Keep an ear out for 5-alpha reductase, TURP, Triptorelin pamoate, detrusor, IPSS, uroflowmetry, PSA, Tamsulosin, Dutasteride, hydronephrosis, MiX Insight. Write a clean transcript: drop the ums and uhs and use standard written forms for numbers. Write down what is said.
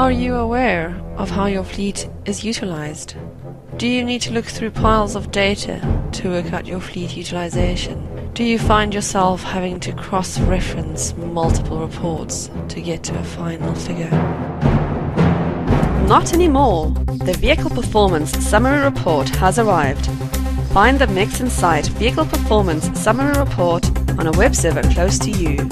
Are you aware of how your fleet is utilized? Do you need to look through piles of data to work out your fleet utilization? Do you find yourself having to cross-reference multiple reports to get to a final figure? Not anymore! The Vehicle Performance Summary Report has arrived. Find the MiX Insight Vehicle Performance Summary Report on a web server close to you.